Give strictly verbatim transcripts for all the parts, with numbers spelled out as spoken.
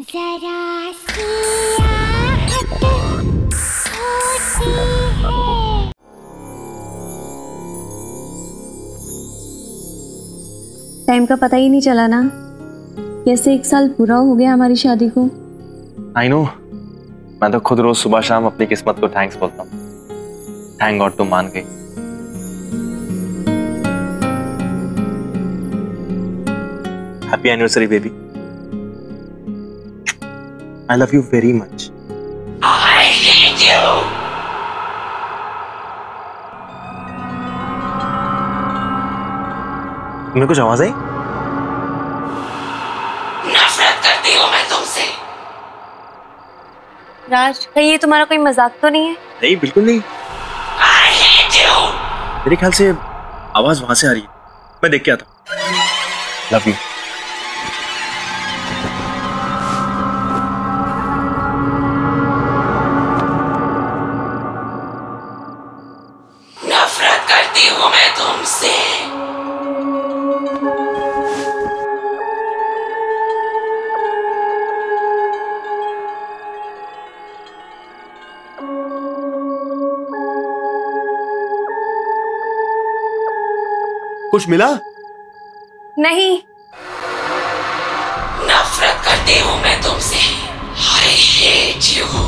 जरा सी आहट होती है। टाइम का पता ही नहीं चला ना, कैसे एक साल पूरा हो गया हमारी शादी को। आई नो, मैं तो खुद रोज सुबह शाम अपनी किस्मत को थैंक्स बोलता हूँ। थैंक गॉड तुम मान गई। Happy anniversary, baby. I love you very much. I hate you. तुम्हें कुछ आवाज आई? नफरत करती हूँ मैं तुमसे। राज, कहीं ये तुम्हारा कोई मजाक तो नहीं है? नहीं, बिल्कुल नहीं। I hate you. मेरे ख्याल से आवाज वहाँ से आ रही है। मैं देख के आता हूँ। Love you. कुछ मिला? नहीं। नफरत करती हूँ मैं तुमसे। I hate you.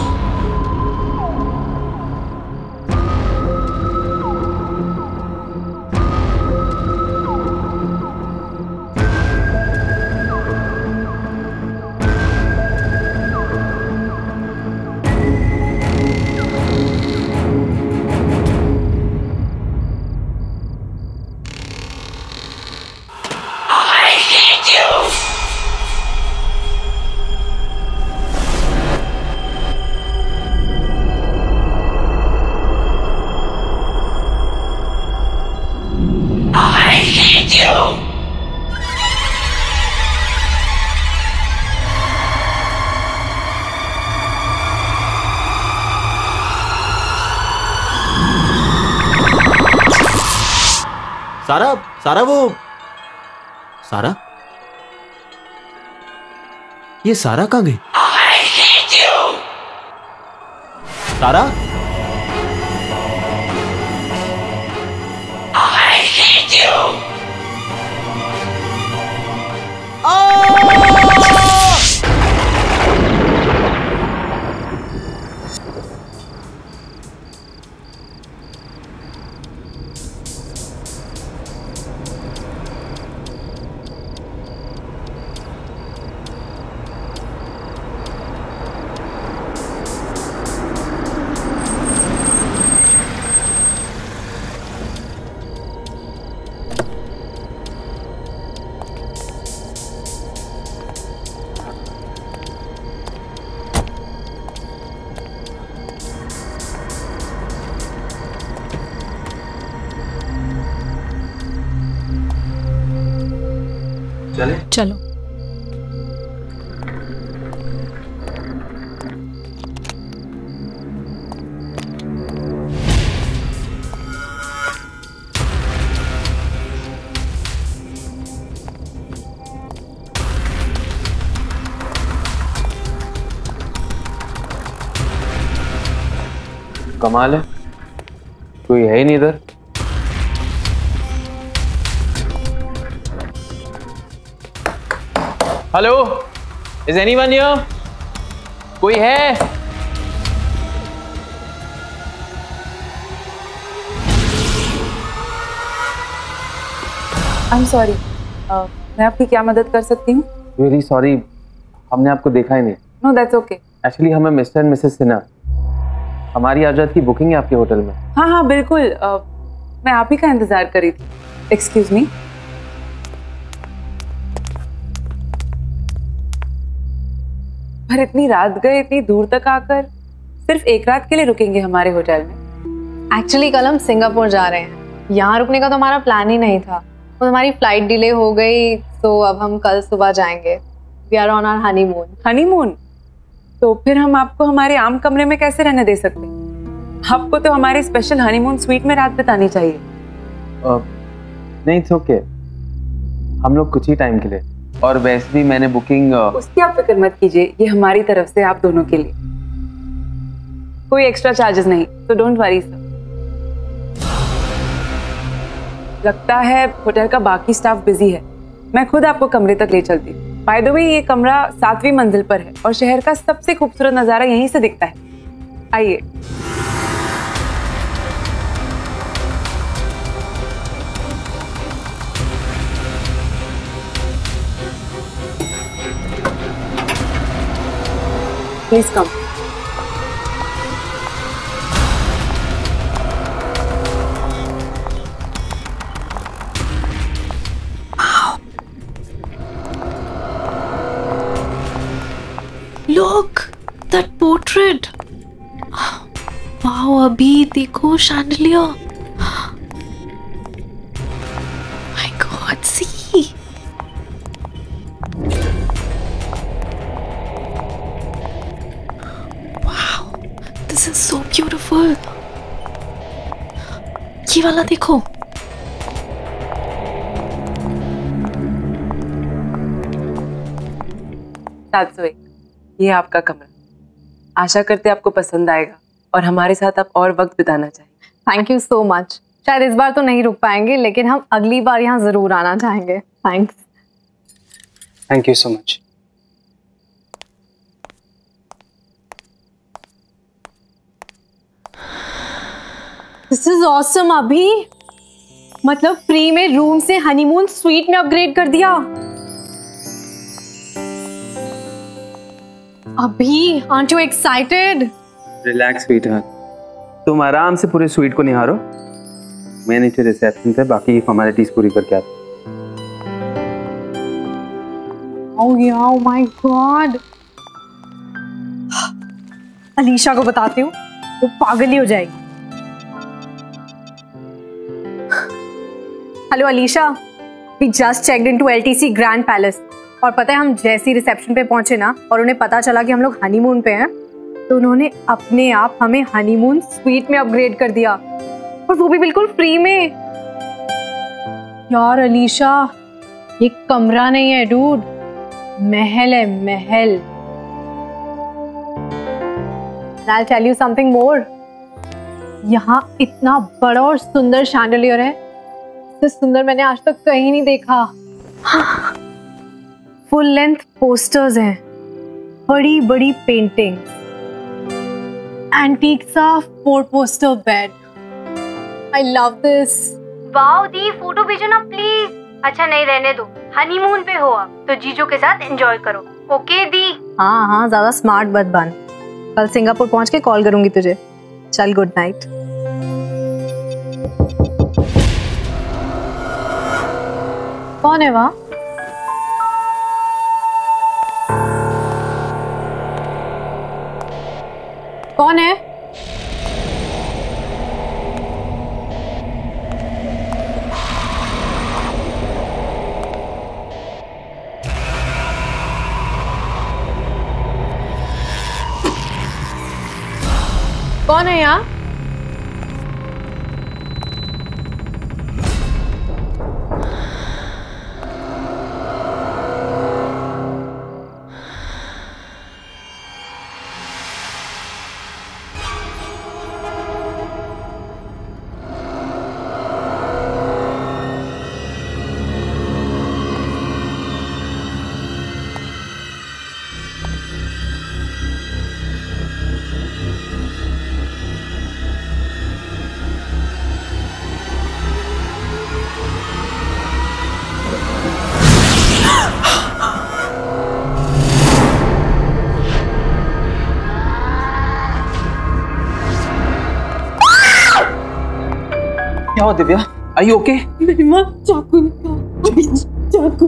सारा सारा वो सारा ये सारा कहाँ गई? सारा चलो। कमाल है, कोई है ही नहीं इधर। Hello, is anyone here? कोई है? आई एम सॉरी, मैं आपकी क्या मदद कर सकती हूँ? वेरी सॉरी, हमने आपको देखा ही नहीं। No that's okay. एक्चुअली हमें मिस्टर एंड मिसेस सिन्हा, हमारी आजाद की बुकिंग है आपके होटल में। हाँ हाँ बिल्कुल, uh, मैं आप ही का इंतजार कर रही थी। Excuse me. पर इतनी रात गए, इतनी दूर तक आकर सिर्फ एक रात के लिए रुकेंगे हमारे होटल में? एक्चुअली कल हम सिंगापुर जा रहे हैं, यहाँ रुकने का तो हमारा प्लान ही नहीं था। तो हमारी फ्लाइट डिले हो गई, तो अब हम कल सुबह जाएंगे। We are on our honeymoon. Honeymoon? तो फिर हम आपको हमारे आम कमरे में कैसे रहने दे सकते हैं? आपको तो हमारे स्पेशल हनीमून स्वीट में रात बितानी चाहिए। uh, नहीं, इट्स ओके। हम लोग कुछ ही टाइम के लिए और वैसे भी मैंने बुकिंग उसकी आप फिक्र मत कीजिए, ये हमारी तरफ से आप दोनों के लिए कोई एक्स्ट्रा चार्जेस नहीं, तो डोंट वरी सर। लगता है होटल का बाकी स्टाफ बिजी है, मैं खुद आपको कमरे तक ले चलती हूँ। बाय द वे ये कमरा सातवीं मंजिल पर है और शहर का सबसे खूबसूरत नज़ारा यहीं से दिखता है, आइए। Please come. Wow. Look, that portrait. Wow, Abhi, देखो chandelier. My God, see. This is so beautiful. ये वाला देखो, सात सौ एक, ये आपका कमरा। आशा करते आपको पसंद आएगा और हमारे साथ आप और वक्त बिताना चाहिए। Thank you so much. शायद इस बार तो नहीं रुक पाएंगे लेकिन हम अगली बार यहाँ जरूर आना चाहेंगे। Thanks. Thank you so much. This is awesome अभी, मतलब फ्री में रूम से हनीमून स्वीट में अपग्रेड कर दिया। अभी aren't you excited? Relax sweetheart, तुम आराम से पूरे स्वीट को निहारो, मैं नीचे रिसेप्शन पे बाकी फॉर्मेलिटीज पूरी करके आता हूं। Oh yeah, oh my God, Alisha को बताती हूँ, वो पागल ही हो जाएगी। Hello Alisha, we just checked in to L T C Grand palace और पता है हम जैसी रिसेप्शन पे पहुंचे ना और उन्हें पता चला कि हम लोग हनीमून पे हैं तो उन्होंने अपने आप हमें हनीमून स्वीट में अपग्रेड कर दिया और वो भी बिल्कुल फ्री में। यार अलीशा, ये कमरा नहीं है डूड, महल है महल। I will tell you something more, यहाँ इतना बड़ा और सुंदर शैंडेलियर है, तो सुंदर मैंने आज तक कहीं नहीं देखा। फुल लेंथ पोस्टर्स हैं, बड़ी बड़ी पेंटिंग्स, एंटीक सा four poster bed. I love this. Wow दी, फोटो भेजो ना प्लीज। अच्छा नहीं, रहने दो, हनीमून पे हो आप तो जीजू के साथ एंजॉय करो। ओके दी। हाँ हाँ, ज्यादा स्मार्ट मत बन, कल सिंगापुर पहुंच के कॉल करूंगी तुझे। चल गुड नाइट। कौन है वहाँ? कौन है? कौन है यहाँ? क्या हो दिव्या, are you okay? मेरी माँ चाकू निकाल, अभी चाकू।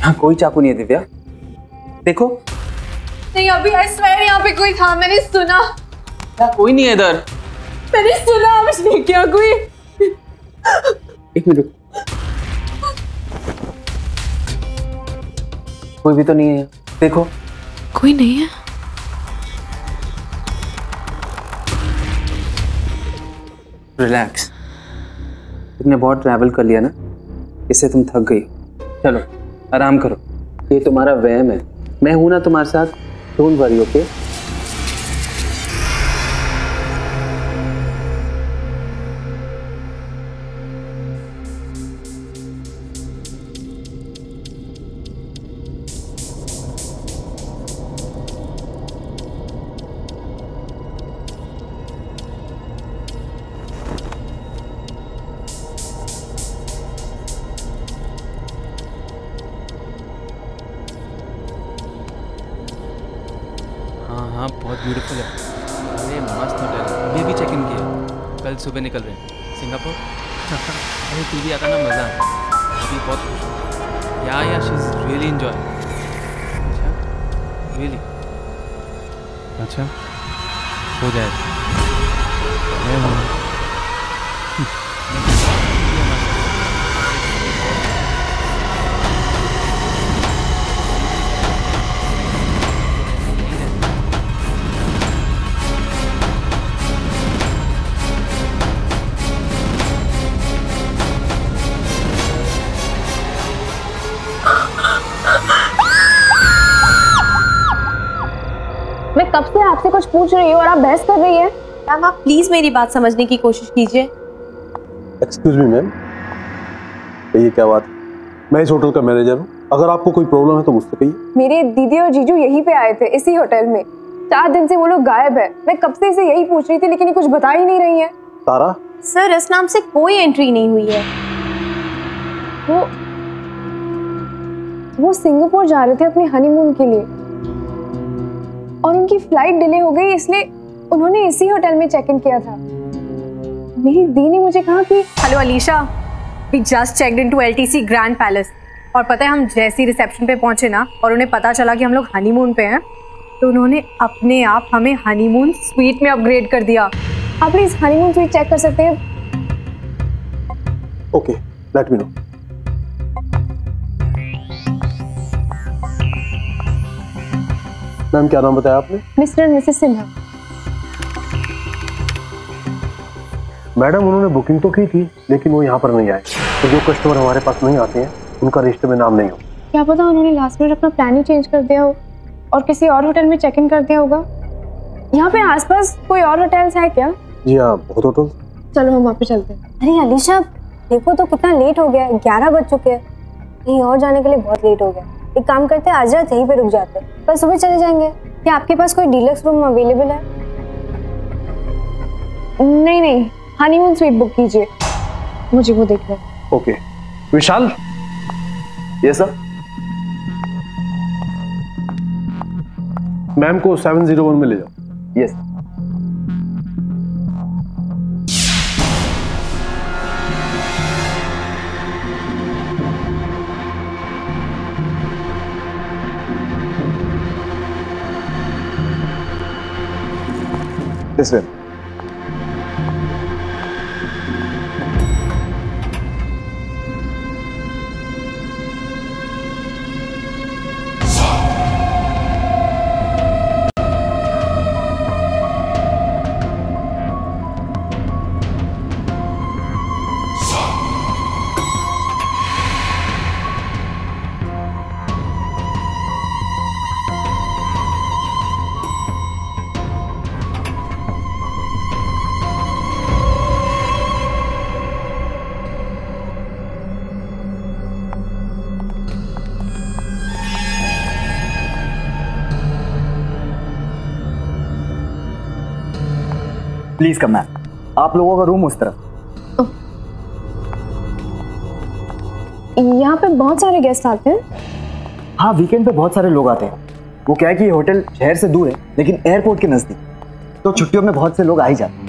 यहाँ कोई चाकू नहीं है दिव्या, देखो। नहीं अभी I swear यहाँ पे कोई था, मैंने सुना। यहाँ कोई नहीं है इधर। मैंने सुना, कुछ नहीं किया कोई। एक मिनट, कोई भी तो नहीं है, देखो। कोई नहीं है। रिलैक्स, तुमने बहुत ट्रैवल कर लिया ना, इससे तुम थक गई। चलो आराम करो, ये तुम्हारा वहम है, मैं हूँ ना तुम्हारे साथ, डोंट वरी। ओके हाँ, बहुत ब्यूटीफुल है। अरे मस्त होटल, अभी भी चेक इन किया, कल सुबह निकल रहे हैं सिंगापुर। अरे तू भी आता ना, मज़ा अभी बहुत खुश। Yeah yeah she is really enjoy. अच्छा रियली, अच्छा हो जाएगा। मैं कब से आपसे कुछ पूछ रही हूँ और आप बहस कर रही हैं। मैम आप प्लीज मेरी बात समझने की कोशिश कीजिए। एक्सक्यूज मी मैम, ये क्या बात? मैं इस होटल का मैनेजर हूँ, अगर आपको कोई प्रॉब्लम है तो मुझसे कहिए। मेरे दीदी और जीजू यहीं पे आए थे, इसी होटल में, चार दिन से वो लोग गायब है। मैं कब से इसे यही पूछ रही थी लेकिन ये कुछ बता ही नहीं रही है। तारा सर, इस नाम से कोई एंट्री नहीं हुई है। वो वो सिंगापुर जा रहे थे अपने हनीमून के लिए और उनकी फ्लाइट डिले हो गई, इसलिए उन्होंने इसी होटल में चेक इन किया था। मेरी दी ने मुझे कहा कि hello Alisha, we just checked into L T C Grand palace, और पता है हम जैसे ही रिसेप्शन पे पहुंचे ना और उन्हें पता चला कि हम लोग हनीमून पे हैं, तो उन्होंने अपने आप हमें हनीमून स्वीट में अपग्रेड कर दिया। आप प्लीज हनीमून स्वीट चेक कर सकते हैं? Okay let me know. Ma'am क्या नाम बताया आपने? Mr and Mrs Sinha. Madam उन्होंने बुकिंग तो की थी लेकिन वो यहाँ पर नहीं आए, तो जो कस्टमर हमारे पास नहीं आते हैं उनका रजिस्टर में नाम नहीं हो। क्या पता उन्होंने लास्ट मिनट अपना प्लान ही चेंज कर दिया हो और किसी और होटल में चेक इन कर दिया होगा। यहाँ पे आसपास कोई और होटल्स है क्या? जी हाँ, बहुत होटल। चलो हम वहाँ पे चलते हैं। अरे अलीशा देखो तो कितना लेट हो गया, ग्यारह बज चुके हैं, कहीं और जाने के लिए बहुत लेट हो गया। एक काम करते हैं, आज रात यहीं पे रुक जाते हैं, पर सुबह चले जाएंगे। क्या आपके पास कोई डीलक्स रूम अवेलेबल है? नहीं नहीं, हनीमून स्वीट बुक कीजिए, मुझे वो देखना है। Okay Vishal, yes sir. Ma'am को सेवन जीरो वन में ले जाओ। Yes. This way. Please come है, आप लोगों का रूम उस तरफ। यहाँ पे बहुत सारे गेस्ट आते हैं। हाँ वीकेंड पे बहुत सारे लोग आते हैं। वो क्या है कि ये होटल शहर से दूर है लेकिन एयरपोर्ट के नजदीक, तो छुट्टियों में बहुत से लोग आ ही जाते हैं।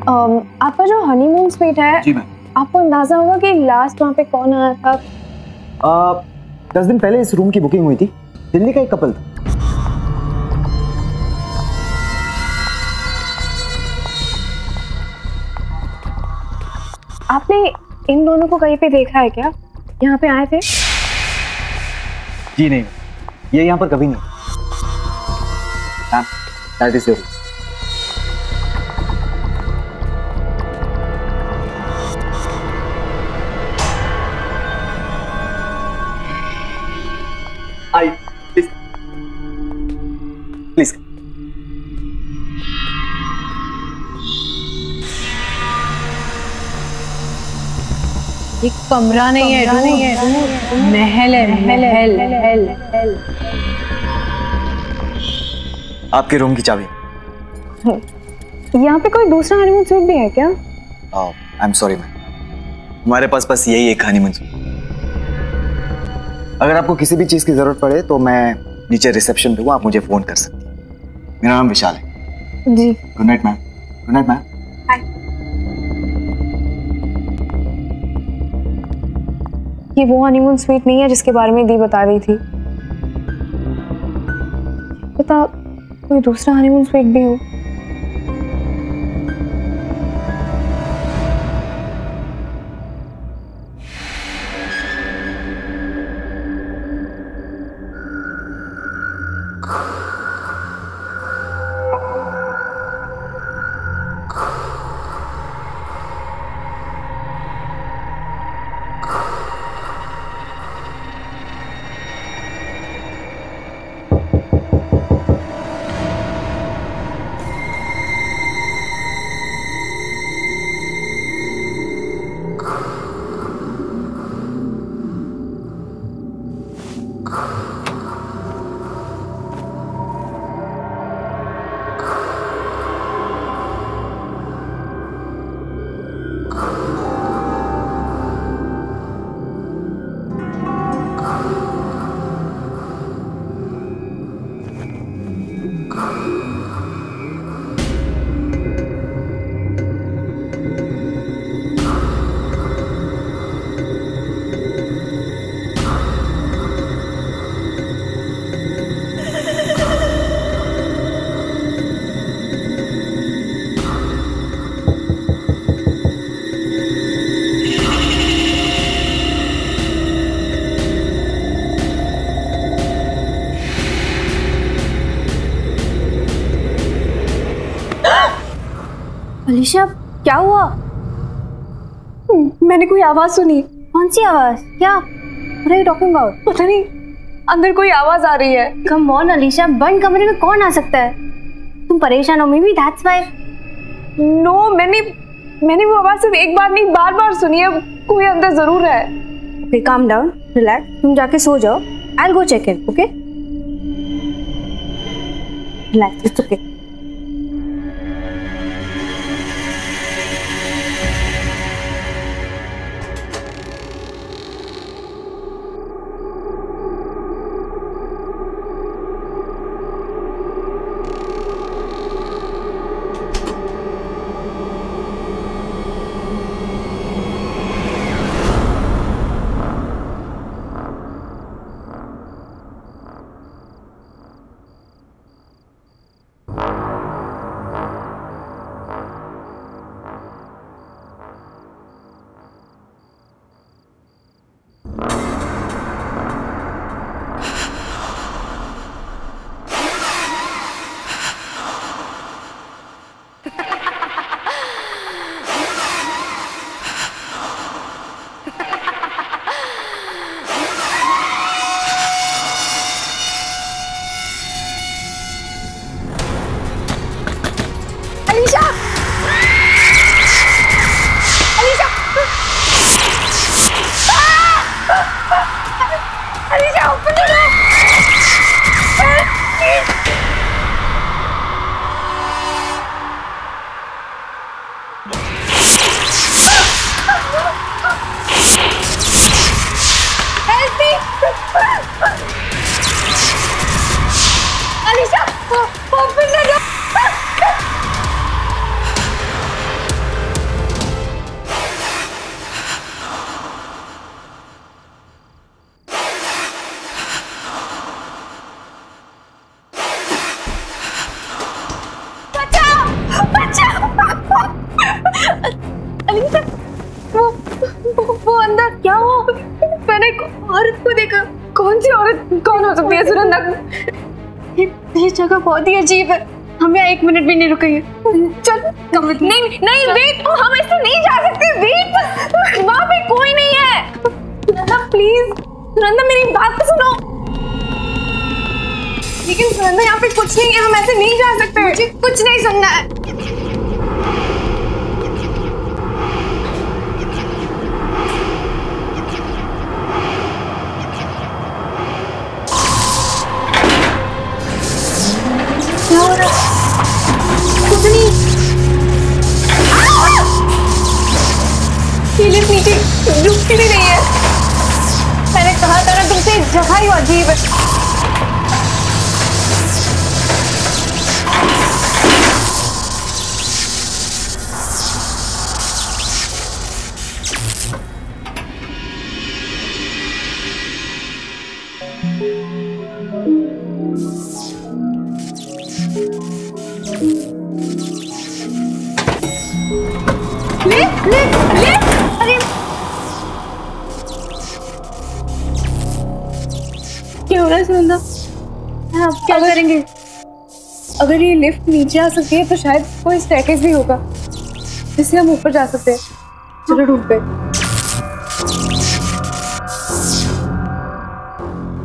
um, आपका जो हनीमून स्वीट है, जी मैम, आपको अंदाजा होगा कि लास्ट वहाँ पे कौन आया था? uh, दस दिन पहले इस रूम की बुकिंग हुई थी, दिल्ली का एक कपल था। आपने इन दोनों को कहीं पे देखा है क्या? यहाँ पे आए थे? जी नहीं, ये यहाँ पर कभी नहीं। That is your. प्लीज। एक कमरा नहीं है, नहीं है, महल है, महल, महल। आपके रूम की चाबी। यहाँ पे कोई दूसरा हनीमून सूट भी है क्या? आई एम सॉरी मैम, हमारे पास बस यही एक हनीमून सूट। अगर आपको किसी भी चीज की जरूरत पड़े तो मैं नीचे रिसेप्शन पे हूँ, आप मुझे फोन कर सकती हैं। मेरा नाम विशाल है जी। Good night ma'am. Good night ma'am. ये वो हनीमून स्वीट नहीं है जिसके बारे में दी बता रही थी। पता कोई दूसरा हनीमून स्वीट भी हो। मनीषा, क्या हुआ? मैंने कोई आवाज सुनी। कौन सी आवाज? क्या? What are you talking about? पता नहीं, अंदर कोई आवाज आ रही है। Come on, अलीशा, बंद कमरे में कौन आ सकता है? तुम परेशान हो, maybe that's why. No, मैंने मैंने वो आवाज सिर्फ एक बार नहीं, बार बार सुनी है। कोई अंदर जरूर है। Okay, calm down, relax. तुम जाके सो जाओ। I'll go check in, okay? Relax, it's okay. जगह बहुत ही अजीब है, हम यहाँ एक मिनट भी नहीं रुकेंगे। चल, नहीं नहीं वेट, हम ऐसे नहीं जा सकते। वेट, वहाँ पे कोई नहीं है। प्लीज सुनंदा, मेरी बात सुनो। ठीक लेकिन सुरेंद्र यहाँ पे कुछ नहीं है, हम ऐसे नहीं जा सकते। मुझे कुछ नहीं सुनना है। क्या हो रहा है? कुछ नहीं। सीलिप नीचे रुकती भी नहीं है। मैंने कहा था ना तुमसे, जगह ही अजीब है। क्या करेंगे? अगर ये लिफ्ट नीचे आ सकती है तो शायद कोई स्टैकेज भी होगा जिससे हम ऊपर जा सकते हैं। चलो ढूंढते।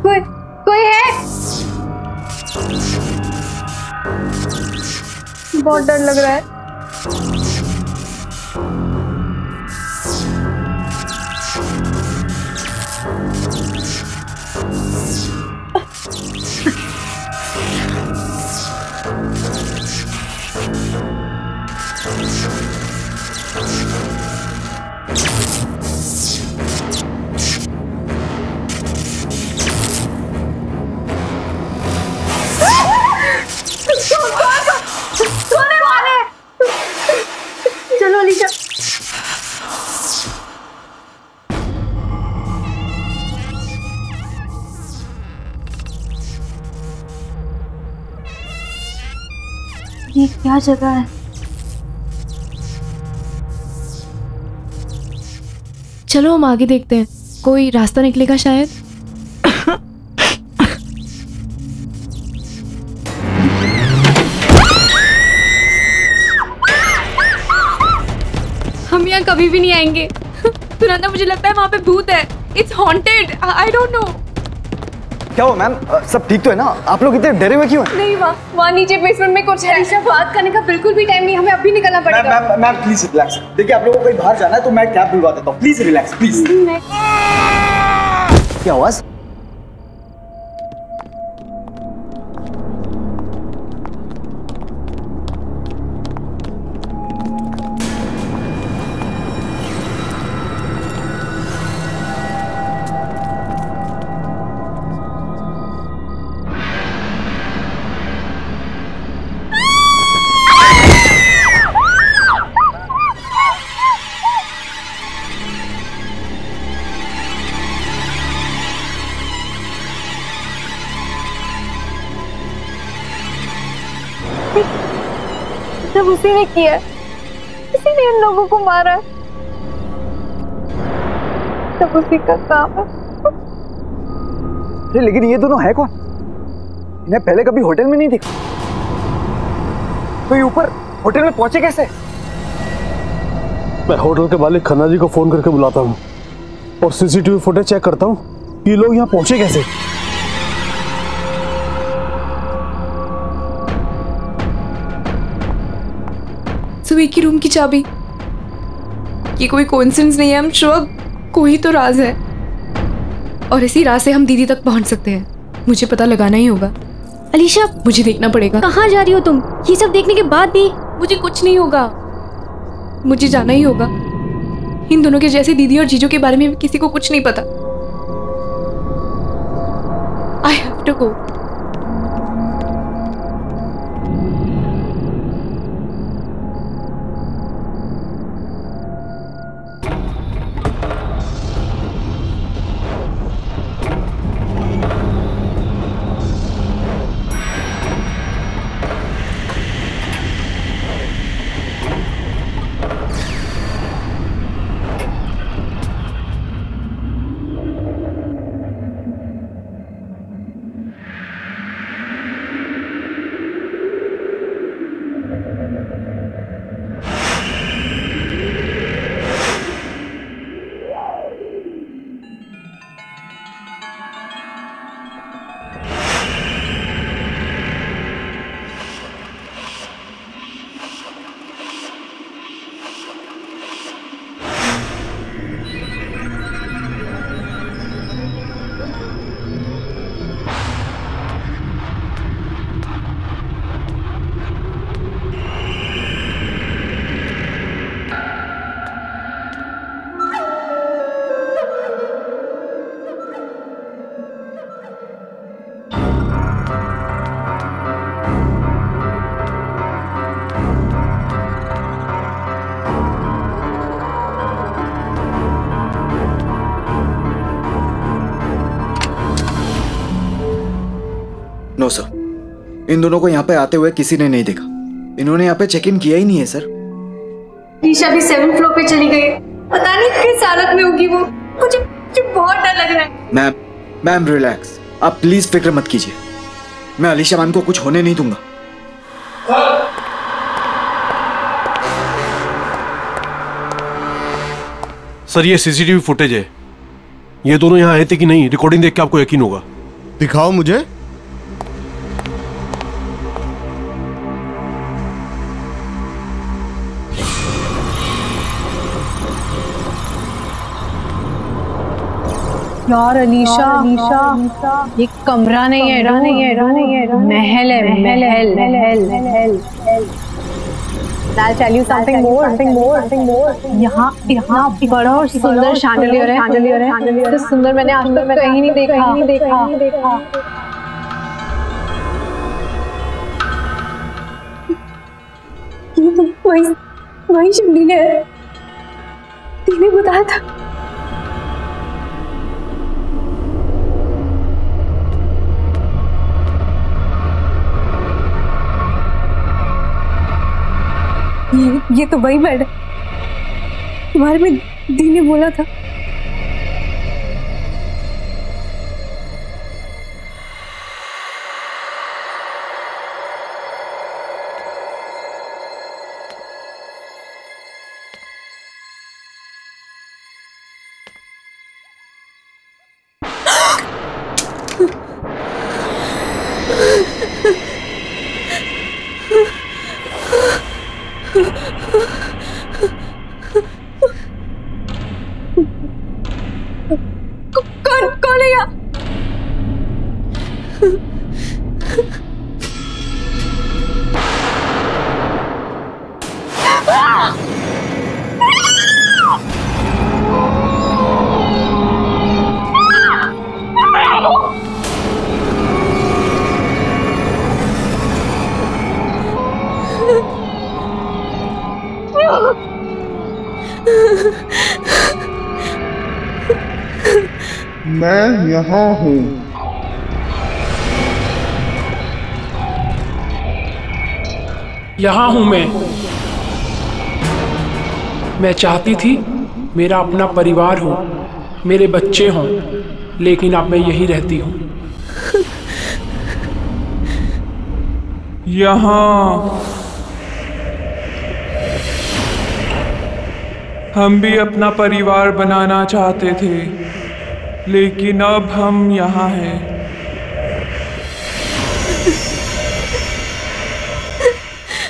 कोई कोई है? बहुत डर लग रहा है। ये क्या जगह है? चलो हम आगे देखते हैं, कोई रास्ता निकलेगा शायद। हम यहाँ कभी भी नहीं आएंगे। सुनंदा, मुझे लगता है वहाँ पे भूत है। It's haunted. I don't know. क्या हुआ मैम, सब ठीक तो है ना? आप लोग इतने डरे हुए क्यों हैं? नहीं माँ, वहाँ नीचे बेसमेंट में कुछ है। ऐसा बात करने का बिल्कुल भी टाइम नहीं, हमें अब भी निकलना पड़ेगा। Ma'am ma'am please relax. देखिए आप लोगों को कहीं बाहर जाना है तो मैं कैब बुलवा देता हूँ। Please relax please. क्या आवाज? जब उसी ने किया, उसी ने इन लोगों को मारा, तब उसी का काम है। लेकिन ये दोनों है कौन? इन्हें पहले कभी होटल में नहीं देखा, तो ये ऊपर होटल में पहुंचे कैसे? मैं होटल के मालिक खन्ना जी को फोन करके बुलाता हूँ और सीसीटीवी फुटेज चेक करता हूँ कि ये लोग यहाँ पहुंचे कैसे। सुबह की रूम की चाबी, ये कोई कोइंसिडेंस नहीं है। हम श्योर कोई तो राज है और इसी राज से हम दीदी तक पहुंच सकते हैं। मुझे पता लगाना ही होगा। अलीशा, मुझे देखना पड़ेगा। कहाँ जा रही हो तुम? ये सब देखने के बाद भी मुझे कुछ नहीं होगा। मुझे जाना ही होगा। इन दोनों के जैसे दीदी और जीजू के बारे में किसी को कुछ नहीं पता। I have to go. No sir, इन दोनों को यहाँ पे आते हुए किसी ने नहीं देखा। इन्होंने यहाँ पे चेक इन किया ही नहीं है सर। निशा भी सेवन फ्लोर पे चली गई, पता नहीं किस हालत में होगी वो। मुझे बहुत डर लग रहा है। मैम मैम रिलैक्स, आप प्लीज फिक्र मत कीजिए, मैं अलीशा मैम को कुछ होने नहीं दूंगा। सर ये सीसीटीवी फुटेज है, ये दोनों यहाँ आए थे कि नहीं, रिकॉर्डिंग देख के आपको यकीन होगा। दिखाओ मुझे। यार अलीशा, अलीशा ये कमरा नहीं है, नहीं है, नहीं है, महल है, महल है। यहाँ इतना बड़ा और सुंदर शैंडिलियर है, तो सुंदर मैंने आज तक कहीं नहीं देखा। वही वही शिवली है, तेने बताया था। ये, ये तो वही बेड है तुम्हारे में दी ने बोला था। मैं यहाँ हूँ। यहाँ हूँ मैं। मैं चाहती थी मेरा अपना परिवार हो, मेरे बच्चे हों, लेकिन अब मैं यहीं रहती हूँ। यहाँ हम भी अपना परिवार बनाना चाहते थे, लेकिन अब हम यहाँ हैं।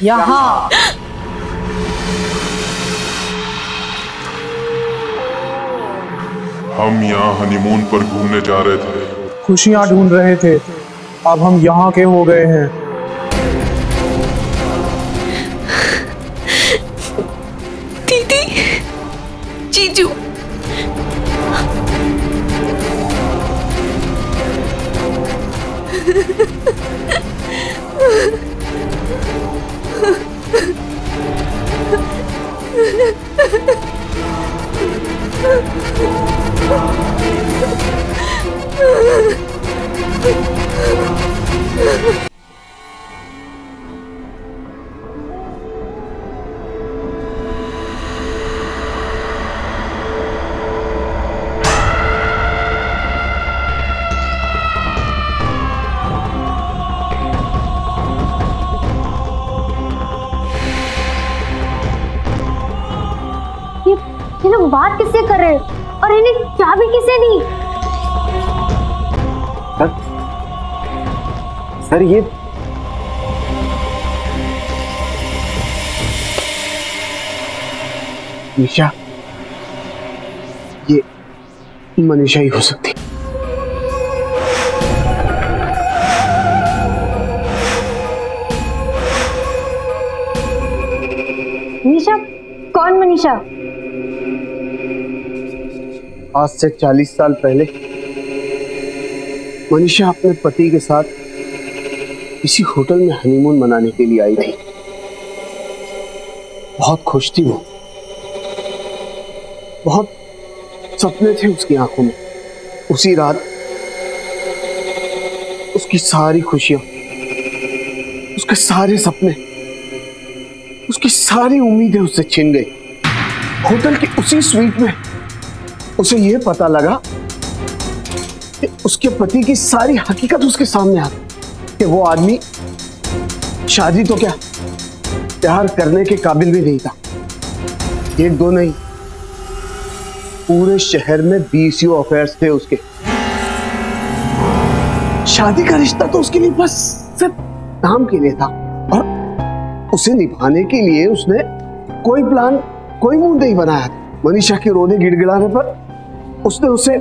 यहाँ हम यहाँ हनीमून पर घूमने जा रहे थे, खुशियाँ ढूंढ रहे थे, अब हम यहाँ के हो गए हैं। दीदी, जीजू, बात किससे कर रहे हैं और इन्हें चाबी किसने दी? सर, सर ये निशा, ये मनीषा ही हो सकती। निशा? कौन मनीषा? आज से चालीस साल पहले मनीषा अपने पति के साथ इसी होटल में हनीमून मनाने के लिए आई थी। बहुत खुश थी वो, बहुत सपने थे उसकी आंखों में। उसी रात उसकी सारी खुशियां, उसके सारे सपने, उसकी सारी उम्मीदें उससे छिन गई। होटल की उसी स्वीट में उसे यह पता लगा कि उसके पति की सारी हकीकत उसके सामने आ गई कि वो आदमी शादी तो क्या प्यार करने के काबिल भी नहीं था। एक दो नहीं, पूरे शहर में बीसियों अफेयर्स थे उसके। शादी का रिश्ता तो उसके लिए बस सिर्फ नाम के लिए था और उसे निभाने के लिए उसने कोई प्लान, कोई मुंह नहीं बनाया था। मनीषा के रोने गिड़गिड़ाने पर उसने उसे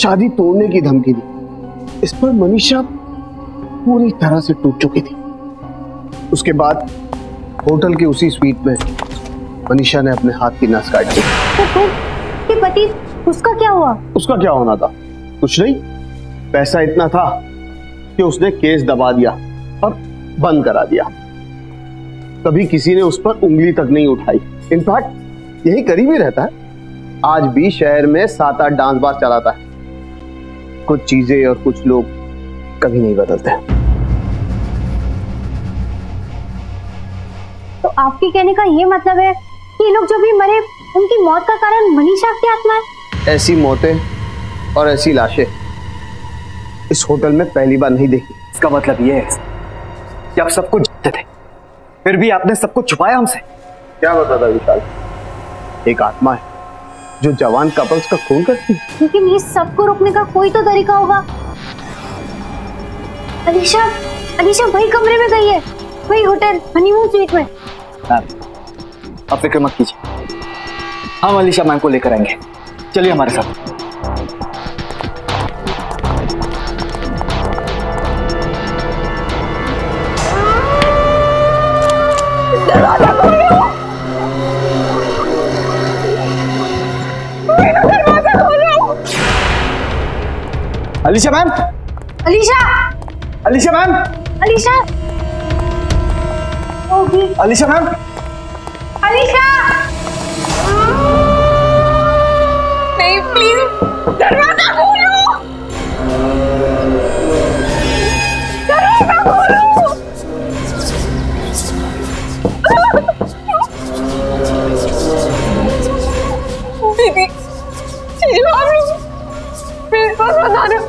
शादी तोड़ने की धमकी दी। इस पर मनीषा पूरी तरह से टूट चुकी थी। उसके बाद होटल के उसी स्वीट में मनीषा ने अपने हाथ की नस काट दी। तो उसके पति, उसका क्या हुआ? उसका क्या होना था, कुछ नहीं। पैसा इतना था कि उसने केस दबा दिया और बंद करा दिया। कभी किसी ने उस पर उंगली तक नहीं उठाई। इनफैक्ट यही करीबी रहता है, आज भी शहर में सात आठ डांस बार चलाता है। कुछ चीजें और कुछ लोग कभी नहीं बदलते। तो आपके कहने का ये मतलब है कि लोग जो भी मरे उनकी मौत का कारण मनीषा की आत्मा है? ऐसी मौतें और ऐसी लाशें इस होटल में पहली बार नहीं देखी। इसका मतलब ये है कि आप सबको जानते थे, फिर भी आपने सबको छुपाया हमसे। क्या बताता विशाल, एक आत्मा है जो जवान कपल्स का खून करती है। लेकिन ये सबको रोकने का कोई तो तरीका होगा। अलीशा, अलीशा वही कमरे में गई है, वही होटल, हनीमून स्वीट में। आप फिक्र मत कीजिए, हम अलीशा मैम को लेकर आएंगे। चलिए हमारे साथ। Alisha ma'am, Alisha, Alisha ma'am, Alisha, Alisha ma'am, Alisha, नहीं प्लीज दरवाजा खोलो, दरवाजा खोलो। दीदी, चलो आप लोग मेरे पास बता दो।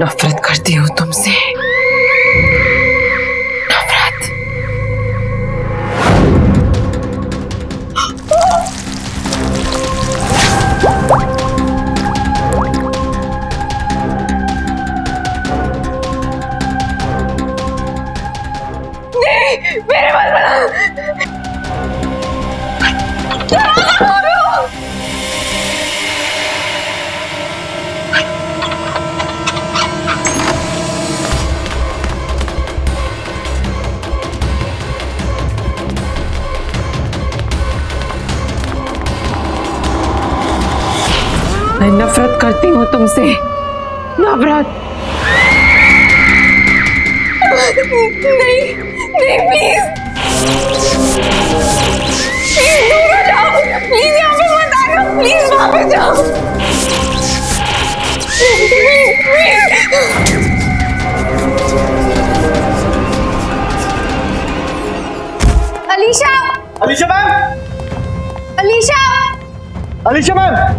नफरत करती हूँ तुमसे, नफरत। नहीं, मेरे पास बना। मैं नफरत करती हूँ तुमसे, नफरत। नहीं, नहीं प्लीज, प्लीज दूर जाओ, प्लीज यहाँ पे मत आना, प्लीज वापस जाओ, please please. Alisha, Alisha ma'am, Alisha, Alisha ma'am.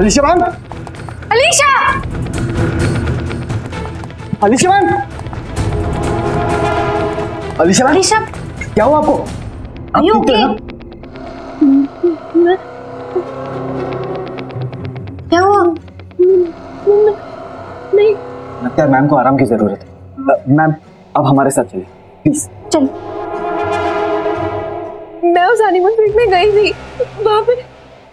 Alisha ma'am, Alisha, Alisha ma'am, Alisha ma'am, Alisha, क्या हुआ आपको? आप ठीक तो है ना? क्या हुआ? नहीं, लगता है मैम को आराम की जरूरत है। मैम अब हमारे साथ चलिए प्लीज। चलिए। मैं उस हनीमून ट्रिप में गई थी, वहाँ पे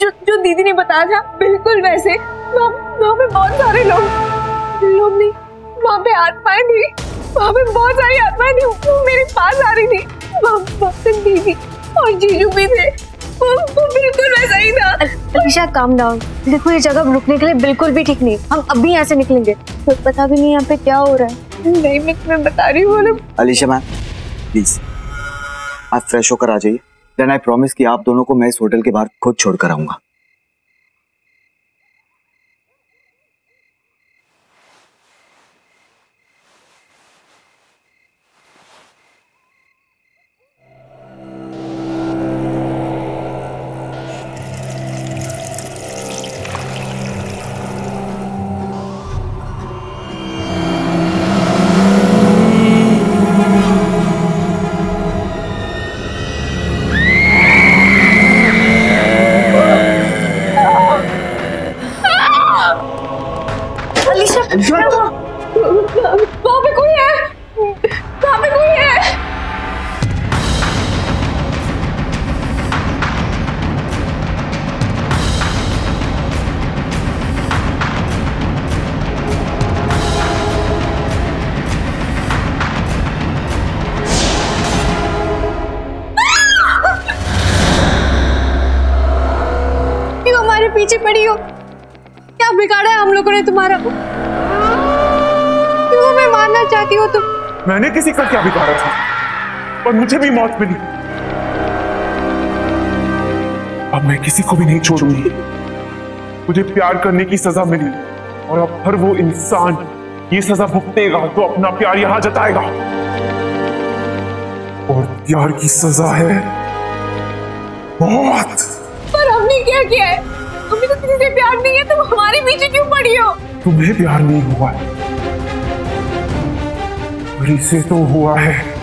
जो जो दीदी ने बताया था बिल्कुल वैसे वहाँ वहाँ पे बहुत सारे लोग लोग नहीं, वहाँ पे आत्माएं थी, वहाँ पे बहुत सारी आत्माएं थी, वो मेरे पास आ रही थी। वहाँ वहाँ पे दीदी और जीजू भी थे, वो वो बिल्कुल वैसा ही था। अलीशा काम डाउन, देखो ये जगह रुकने के लिए बिल्कुल भी ठीक नहीं, हम अभी यहाँ से निकलेंगे, तो पता भी नहीं यहाँ पे क्या हो रहा है। नहीं मैं तुम्हें बता रही हूँ। अलीशा मैम प्लीज आप फ्रेश होकर आ जाइए, देन आई प्रॉमिस कि आप दोनों को मैं इस होटल के बाहर खुद छोड़ कर आऊंगा। पीछे पड़ी हो, क्या बिगाड़ा है हम लोगों ने तुम्हारा? क्यों मैं मारना चाहती हो तुम? मैंने किसी का क्या बिगाड़ा था? और मुझे भी मौत मिली, अब मैं किसी को भी नहीं छोड़ूंगी। मुझे प्यार करने की सजा मिली और अब हर वो इंसान ये सजा भुगतेगा तो अपना प्यार यहाँ जताएगा, और प्यार की सजा है मौत। पर हमने क्या किया है? तुम्हें तो किसी से प्यार नहीं है, तुम हमारे पीछे क्यों पड़ी हो? तुम्हें प्यार नहीं हुआ है, पर इसे तो हुआ है।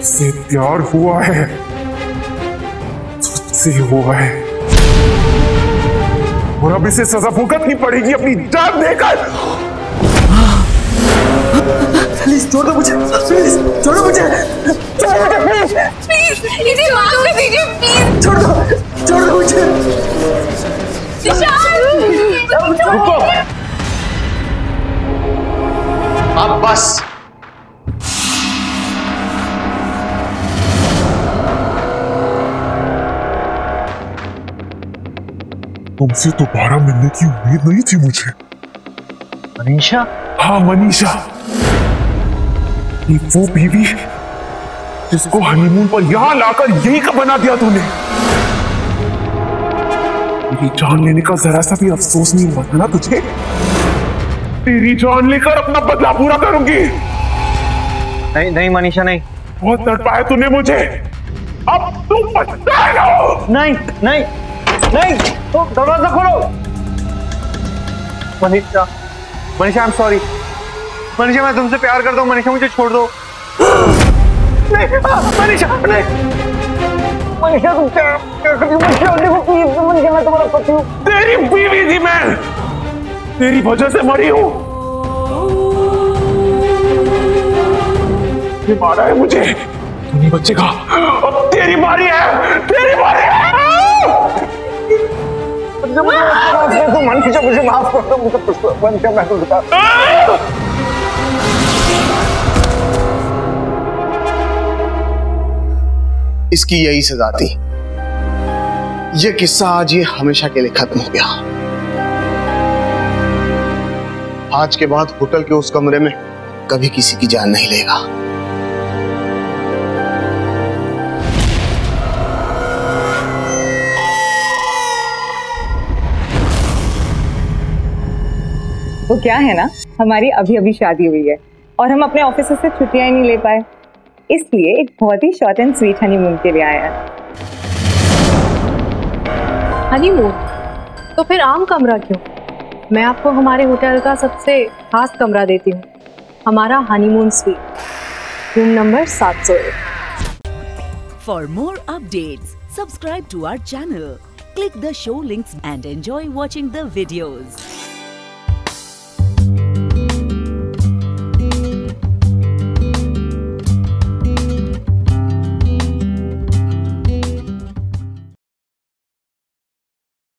इससे प्यार हुआ है, तुझसे हुआ है, और अब इसे सजा भुगतनी पड़ेगी अपनी जान देकर। प्लीज छोड़ दो मुझे, प्लीज छोड़ो मुझे, प्लीज इसे माफ कर दीजिए, प्लीज छोड़ दो, छोड़ दो मुझे। रुको, अब बस। तुमसे दोबारा मिलने की उम्मीद नहीं थी मुझे। मनीषा? हाँ मनीषा, ये वो बीवी जिसको हनीमून पर यहां लाकर यही का बना दिया तूने। तेरी जान लेने का जरा सा भी अफसोस नहीं हुआ था ना तुझे? तेरी जान लेकर अपना बदला पूरा करूंगी। नहीं नहीं मनीषा नहीं, बहुत तड़पाया तूने मुझे, अब तू पछताएगा। नहीं नहीं नहीं, तो दरवाजा खोलो। Manisha, Manisha I am sorry, Manisha मैं तुमसे प्यार करता हूँ, मनीषा मुझे छोड़ दो। नहीं मनीषा, नहीं मनीषा तू क्या मनीषा देखो प्लीज समझ के मैं तुम्हारा पति हूँ। तेरी बीवी थी मैं, तेरी वजह से मरी हूँ। ये मारा है मुझे तूने बच्चे का, अब तेरी मारी है, तेरी मारी है। तो मनीषा मुझे माफ कर दो, मुझे बंद कर, मैं तो बता इसकी यही सजा थी। यह किस्सा आज ये हमेशा के लिए खत्म हो गया। आज के बाद होटल के उस कमरे में कभी किसी की जान नहीं लेगा। वो क्या है ना, हमारी अभी अभी शादी हुई है और हम अपने ऑफिस से छुट्टियां ही नहीं ले पाए, इसलिए एक बहुत ही शॉर्ट एंड स्वीट हनीमून के लिए आया है। हनीमून? तो फिर आम कमरा क्यों? मैं आपको हमारे होटल का सबसे खास कमरा देती हूँ, हमारा हनीमून स्वीट, रूम नंबर सात सौ एक। For more updates subscribe to our channel, click the show links and enjoy watching the videos.